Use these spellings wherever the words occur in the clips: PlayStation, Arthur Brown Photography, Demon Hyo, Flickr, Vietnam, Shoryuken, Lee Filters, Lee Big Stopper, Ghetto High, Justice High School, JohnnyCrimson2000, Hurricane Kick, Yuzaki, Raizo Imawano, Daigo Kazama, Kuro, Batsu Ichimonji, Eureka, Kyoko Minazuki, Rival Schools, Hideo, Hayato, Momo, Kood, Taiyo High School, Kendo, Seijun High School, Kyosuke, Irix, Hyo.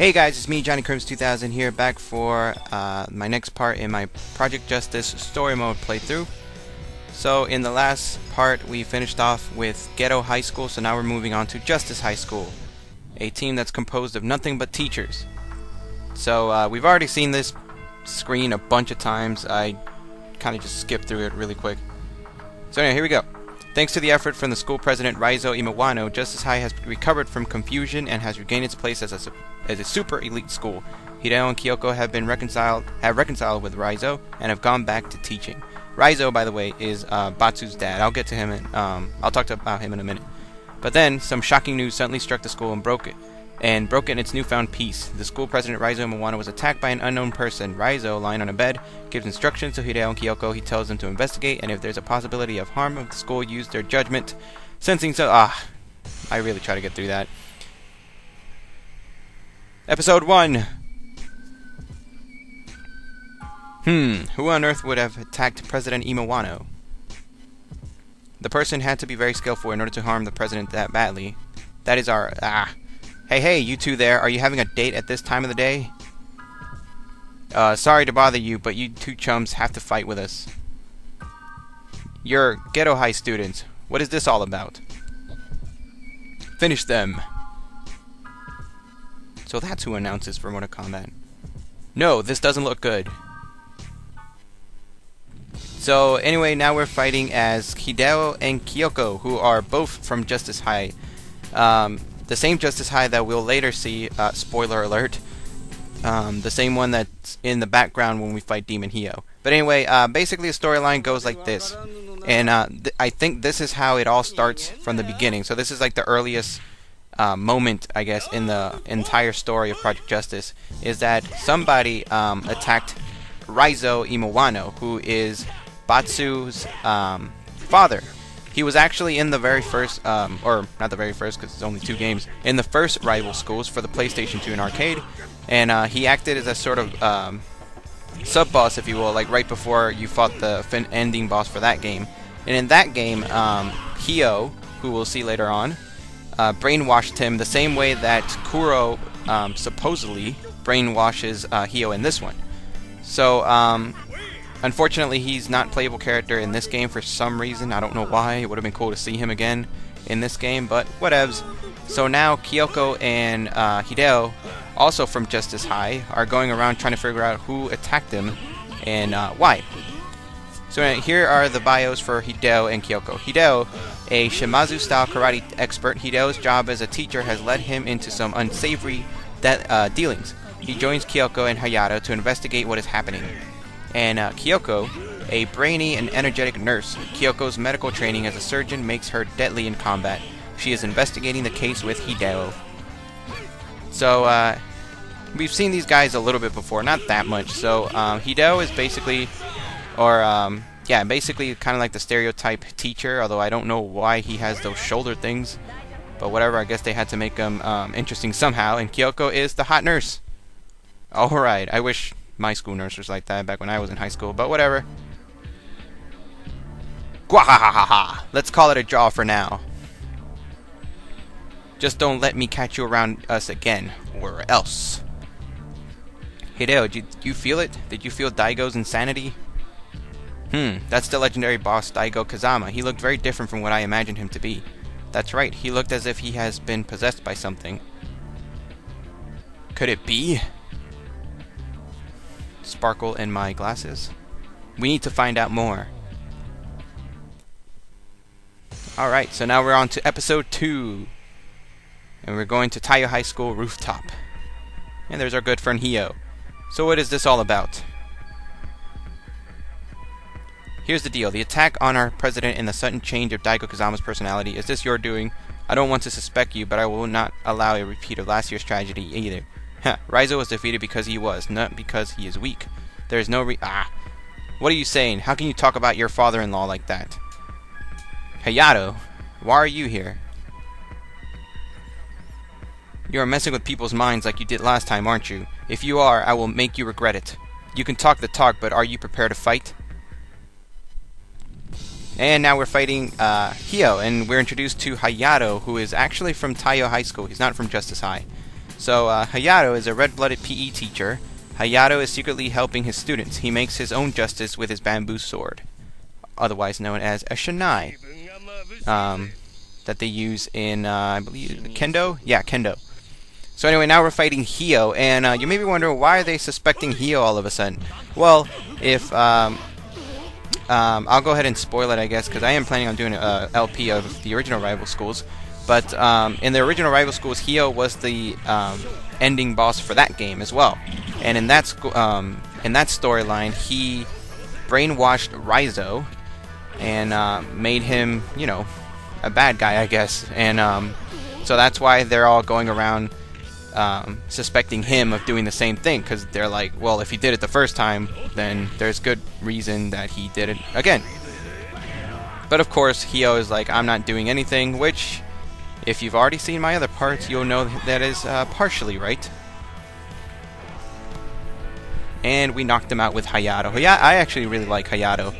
Hey guys, it's me, JohnnyCrimson2000 here, back for my next part in my Project Justice story mode playthrough. So in the last part, we finished off with Ghetto High School, so now we're moving on to Justice High School, a team that's composed of nothing but teachers. So we've already seen this screen a bunch of times. I kind of just skipped through it really quick. So anyway, here we go. Thanks to the effort from the school president Raizo Imawano, Justice High has recovered from confusion and has regained its place as a super elite school. Hideo and Kyoko have reconciled with Raizo and have gone back to teaching. Raizo, by the way, is Batsu's dad. I'll get to him and I'll talk about him in a minute. But then some shocking news suddenly struck the school and broke it in its newfound peace. The school president Raizo Imawano was attacked by an unknown person. Raizo, lying on a bed, gives instructions to Hideo and Kyoko. He tells them to investigate, and if there's a possibility of harm, the school used their judgment. Sensing so, I really try to get through that. Episode 1. Who on earth would have attacked President Imawano? The person had to be very skillful in order to harm the president that badly. That is our Hey, you two there, are you having a date at this time of the day? Sorry to bother you, but you two chums have to fight with us. You're Ghetto High students. What is this all about? Finish them. So that's who announces for Mortal Kombat. No, this doesn't look good. So anyway, now we're fighting as Hideo and Kyoko, who are both from Justice High. The same Justice High that we'll later see, spoiler alert, the same one that's in the background when we fight Demon Hyo. But anyway, basically the storyline goes like this, and I think this is how it all starts from the beginning. So this is like the earliest moment, I guess, in the entire story of Project Justice, is that somebody attacked Raizo Imawano, who is Batsu's father. He was actually in the very first, or not the very first because it's only 2 games, in the first Rival Schools for the PlayStation 2 and arcade, and he acted as a sort of sub-boss, if you will, like right before you fought the ending boss for that game. And in that game, Hyo, who we'll see later on, brainwashed him the same way that Kuro supposedly brainwashes Hyo in this one. So, unfortunately, he's not a playable character in this game for some reason. I don't know why. It would have been cool to see him again in this game, but whatevs. So now Kyoko and Hideo, also from Justice High, are going around trying to figure out who attacked them and why. So here are the bios for Hideo and Kyoko. Hideo, a Shimazu-style karate expert, Hideo's job as a teacher has led him into some unsavory dealings. He joins Kyoko and Hayato to investigate what is happening. And Kyoko, a brainy and energetic nurse. Kyoko's medical training as a surgeon makes her deadly in combat. She is investigating the case with Hideo. So, we've seen these guys a little bit before, not that much. So, Hideo is basically, or, yeah, basically kind of like the stereotype teacher, although I don't know why he has those shoulder things. But whatever, I guess they had to make them interesting somehow. And Kyoko is the hot nurse. Alright, I wish my school nurse was like that back when I was in high school, but whatever. Gwahahaha! Let's call it a draw for now. Just don't let me catch you around us again, or else. Hideo, did you feel it? Did you feel Daigo's insanity? That's the legendary boss Daigo Kazama. He looked very different from what I imagined him to be. That's right, he looked as if he has been possessed by something. Could it be? Sparkle in my glasses. We need to find out more. Alright, so now we're on to episode 2. And we're going to Taiyo High School rooftop. And there's our good friend Hyo. So what is this all about? Here's the deal. The attack on our president and the sudden change of Daigo Kazama's personality. Is this your doing? I don't want to suspect you, but I will not allow a repeat of last year's tragedy either. Raizo was defeated because he was, not because he is weak. There is no What are you saying? How can you talk about your father-in-law like that? Hayato, why are you here? You are messing with people's minds like you did last time, aren't you? If you are, I will make you regret it. You can talk the talk, but are you prepared to fight? And now we're fighting Hyo, and we're introduced to Hayato, who is actually from Taiyo High School. He's not from Justice High. So Hayato is a red-blooded PE teacher. Hayato is secretly helping his students. He makes his own justice with his bamboo sword, otherwise known as a shinai, that they use in, I believe, Kendo? Yeah, Kendo. So anyway, now we're fighting Hyo, and you may be wondering, why are they suspecting Hyo all of a sudden? Well, if, I'll go ahead and spoil it, I guess, because I am planning on doing an LP of the original Rival Schools, but in the original Rival Schools, Hyo was the ending boss for that game as well. And in that storyline, he brainwashed Raizo and made him, you know, a bad guy, I guess. And so that's why they're all going around suspecting him of doing the same thing, because they're like, well, if he did it the first time, then there's good reason that he did it again. But of course, Hyo is like, I'm not doing anything, which, if you've already seen my other parts, you'll know that is partially right. And we knocked him out with Hayato. Yeah, I actually really like Hayato.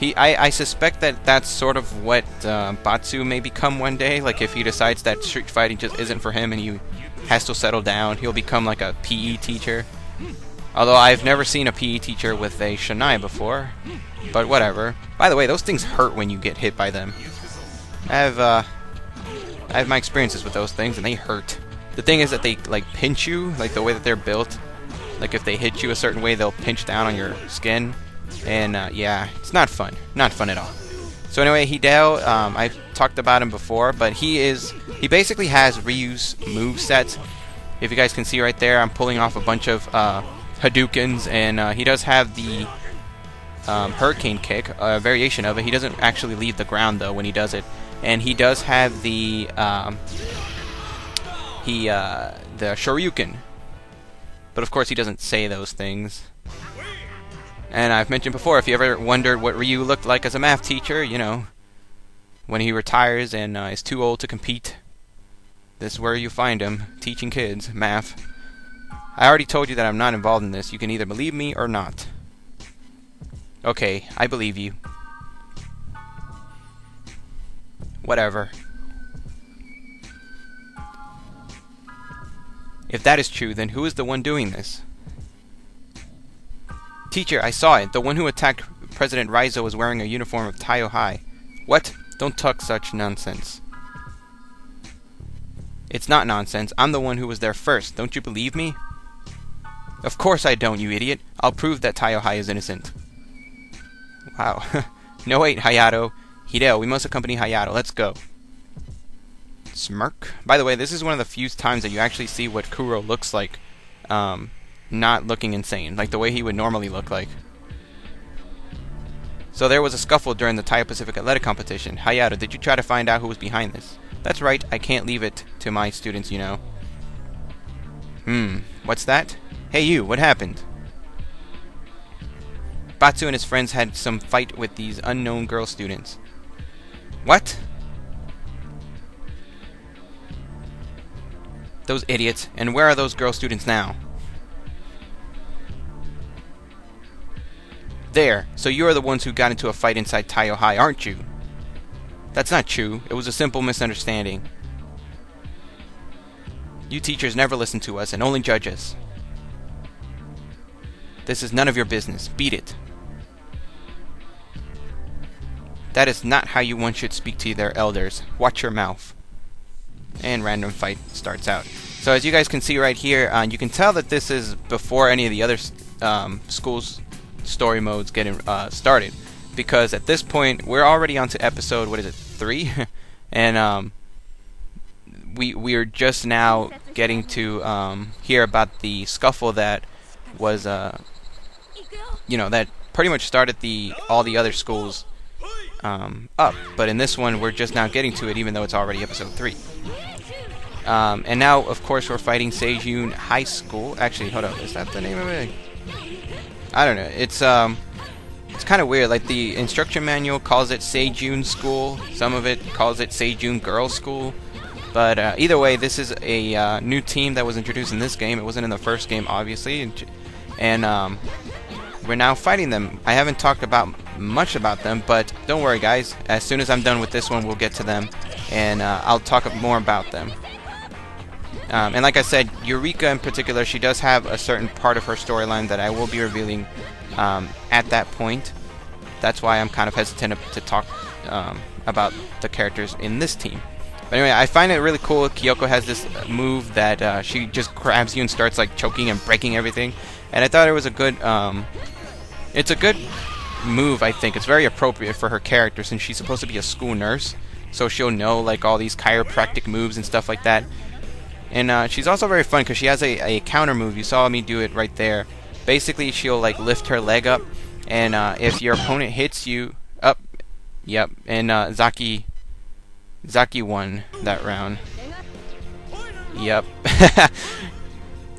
I suspect that that's sort of what Batsu may become one day. Like, if he decides that street fighting just isn't for him and he has to settle down, he'll become like a PE teacher. Although I've never seen a PE teacher with a shinai before, but whatever. By the way, those things hurt when you get hit by them. I have my experiences with those things, and they hurt. The thing is that they, like, pinch you, like the way that they're built. Like, if they hit you a certain way, they'll pinch down on your skin. And, yeah, it's not fun. Not fun at all. So anyway, Hideo, I've talked about him before, but he basically has Ryu's movesets. If you guys can see right there, I'm pulling off a bunch of Hadoukens, and he does have the Hurricane Kick, a variation of it. He doesn't actually leave the ground, though, when he does it. And he does have the Shoryuken. But of course he doesn't say those things. And I've mentioned before, if you ever wondered what Ryu looked like as a math teacher, you know, when he retires and is too old to compete, this is where you find him, teaching kids math. I already told you that I'm not involved in this. You can either believe me or not. Okay, I believe you. Whatever. If that is true, then who is the one doing this? Teacher, I saw it. The one who attacked President Raizo was wearing a uniform of Taiyo High. What? Don't talk such nonsense. It's not nonsense. I'm the one who was there first. Don't you believe me? Of course I don't, you idiot. I'll prove that Taiyo High is innocent. Wow. No, wait, Hayato. Hideo, we must accompany Hayato. Let's go. Smirk. By the way, this is one of the few times that you actually see what Kuro looks like, not looking insane, like the way he would normally look like. So there was a scuffle during the Taiyo Pacific Athletic Competition. Hayato, did you try to find out who was behind this? That's right, I can't leave it to my students, you know. What's that? Hey you, what happened? Batsu and his friends had some fight with these unknown girl students. What? Those idiots. And where are those girl students now? There. So you are the ones who got into a fight inside Taiyo High, aren't you? That's not true. It was a simple misunderstanding. You teachers never listen to us and only judge us. This is none of your business. Beat it. That is not how you one should speak to their elders. Watch your mouth. And random fight starts out. So as you guys can see right here, you can tell that this is before any of the other schools story modes get started, because at this point we're already on to episode, what is it, 3? And we're just now getting to hear about the scuffle that was you know, that pretty much started all the other schools up, but in this one we're just now getting to it, even though it's already episode 3. And now, of course, we're fighting Seijun High School. Actually, hold on, is that the name of it? I don't know. It's kind of weird. Like, the instruction manual calls it Seijun School. Some of it calls it Seijun Girls School. But either way, this is a new team that was introduced in this game. It wasn't in the first game, obviously. And we're now fighting them. I haven't talked about much about them, but don't worry, guys. As soon as I'm done with this one, we'll get to them, and I'll talk more about them. And like I said, Eureka in particular, she does have a certain part of her storyline that I will be revealing at that point. That's why I'm kind of hesitant to talk about the characters in this team. But anyway, I find it really cool. Kyoko has this move that she just grabs you and starts like choking and breaking everything. And I thought it was a good, it's a good move, I think. It's very appropriate for her character since she's supposed to be a school nurse. So she'll know like all these chiropractic moves and stuff like that. And she's also very fun because she has a counter move. You saw me do it right there. Basically, she'll like lift her leg up, and if your opponent hits you up, yep. And Zaki won that round. Yep,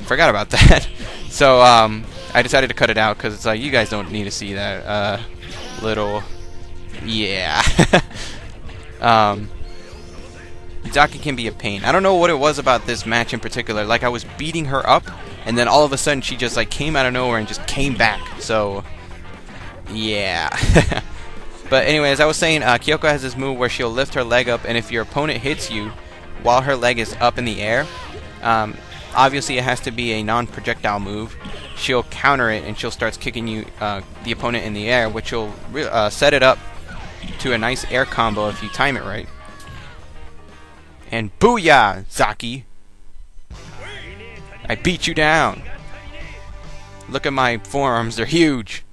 forgot about that. So I decided to cut it out because it's like you guys don't need to see that little, yeah. Yuzaki can be a pain. I don't know what it was about this match in particular. Like, I was beating her up, and then all of a sudden she just, like, came out of nowhere and just came back. So, yeah. But anyway, as I was saying, Kyoko has this move where she'll lift her leg up, and if your opponent hits you while her leg is up in the air, obviously it has to be a non-projectile move. She'll counter it, and she'll start kicking you, the opponent in the air, which will set it up to a nice air combo if you time it right. And booyah, Zaki! I beat you down! Look at my forearms, they're huge!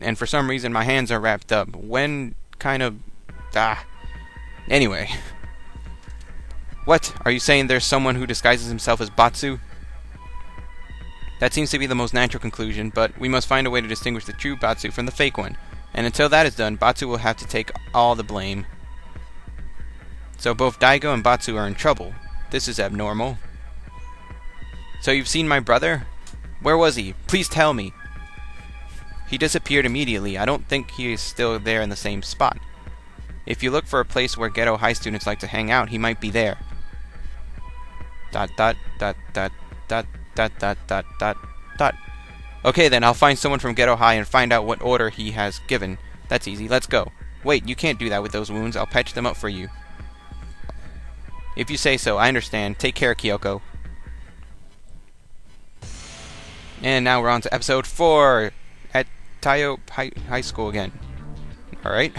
And for some reason my hands are wrapped up. When kind of... ah... anyway. What? Are you saying there's someone who disguises himself as Batsu? That seems to be the most natural conclusion, but we must find a way to distinguish the true Batsu from the fake one. And until that is done, Batsu will have to take all the blame. So both Daigo and Batsu are in trouble. This is abnormal. So you've seen my brother? Where was he? Please tell me. He disappeared immediately. I don't think he is still there in the same spot. If you look for a place where Ghetto High students like to hang out, he might be there. Dot dot dot dot dot dot dot dot dot dot. Okay then, I'll find someone from Ghetto High and find out what order he has given. That's easy. Let's go. Wait, you can't do that with those wounds. I'll patch them up for you. If you say so, I understand. Take care, Kyoko. And now we're on to episode 4 at Taiyo High School again. Alright.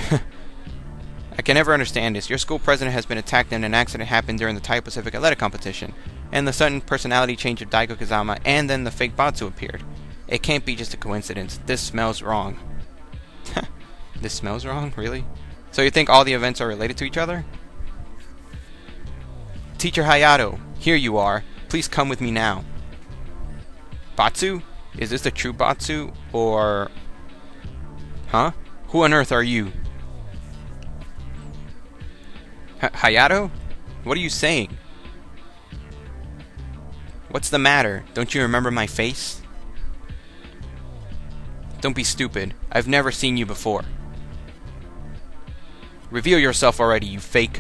I can never understand this. Your school president has been attacked and an accident happened during the Thai Pacific Athletic Competition. And the sudden personality change of Daigo Kazama and then the fake Batsu appeared. It can't be just a coincidence. This smells wrong. This smells wrong? Really? So you think all the events are related to each other? Teacher Hayato, here you are. Please come with me now. Batsu? Is this the true Batsu? Or... huh? Who on earth are you? Hayato? What are you saying? What's the matter? Don't you remember my face? Don't be stupid. I've never seen you before. Reveal yourself already, you fake.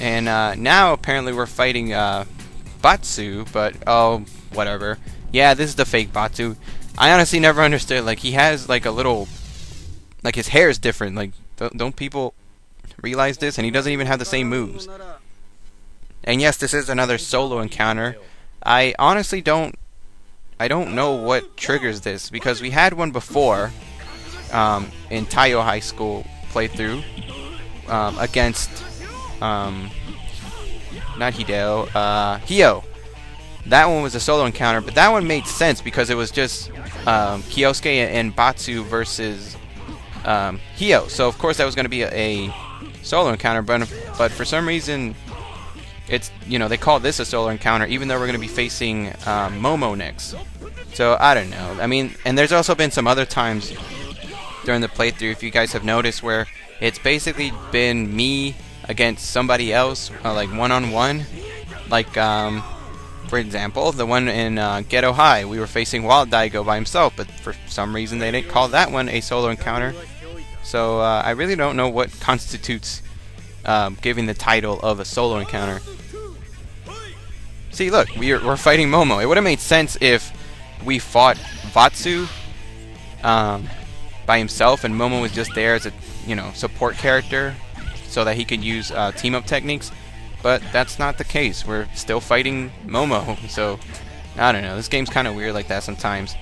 And now apparently we're fighting Batsu, but oh, whatever. Yeah, this is the fake Batsu. I honestly never understood. Like, he has like a little, like his hair is different. Like, don't people realize this? And he doesn't even have the same moves. And yes, this is another solo encounter. I honestly don't know what triggers this because we had one before in Taiyo High School playthrough against. Not Hideo, Hyo. That one was a solo encounter, but that one made sense because it was just Kyosuke and Batsu versus Hyo. So of course that was going to be a solo encounter, but for some reason it's, you know, they call this a solo encounter even though we're going to be facing Momo next. So I don't know. I mean, and there's also been some other times during the playthrough, if you guys have noticed, where it's basically been me against somebody else, like one-on-one. Like, for example, the one in Ghetto High, we were facing Wild Daigo by himself, but for some reason they didn't call that one a solo encounter. So I really don't know what constitutes giving the title of a solo encounter. See, look, we're fighting Momo. It would have made sense if we fought Batsu by himself and Momo was just there as a, you know, support character. so that he could use team-up techniques, but that's not the case. We're still fighting Momo, so I don't know. This game's kind of weird like that sometimes.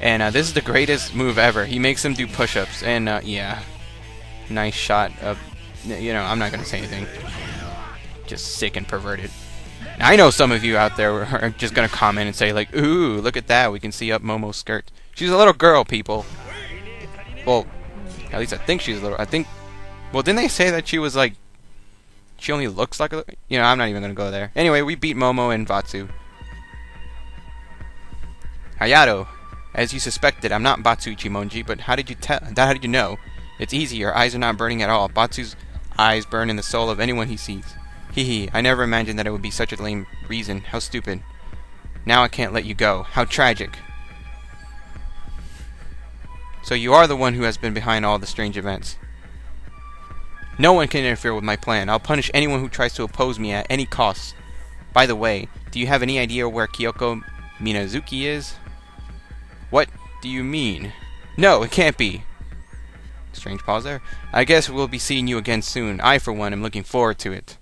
And this is the greatest move ever. He makes him do push-ups, and yeah, nice shot of, you know, I'm not gonna say anything. Just sick and perverted. Now, I know some of you out there are just gonna comment and say like, ooh, look at that, we can see up Momo's skirt. She's a little girl, people. Well, at least I think she's a little. I think. Well, didn't they say that she was like? She only looks like a. You know, I'm not even gonna go there. Anyway, we beat Momo and Batsu. Hayato, as you suspected, I'm not Batsu Ichimonji, but how did you tell? How did you know? It's easy. Your eyes are not burning at all. Batsu's eyes burn in the soul of anyone he sees. Hehe. I never imagined that it would be such a lame reason. How stupid. Now I can't let you go. How tragic. So you are the one who has been behind all the strange events. No one can interfere with my plan. I'll punish anyone who tries to oppose me at any cost. By the way, do you have any idea where Kyoko Minazuki is? What do you mean? No, it can't be. Strange pause there. I guess we'll be seeing you again soon. I, for one, am looking forward to it.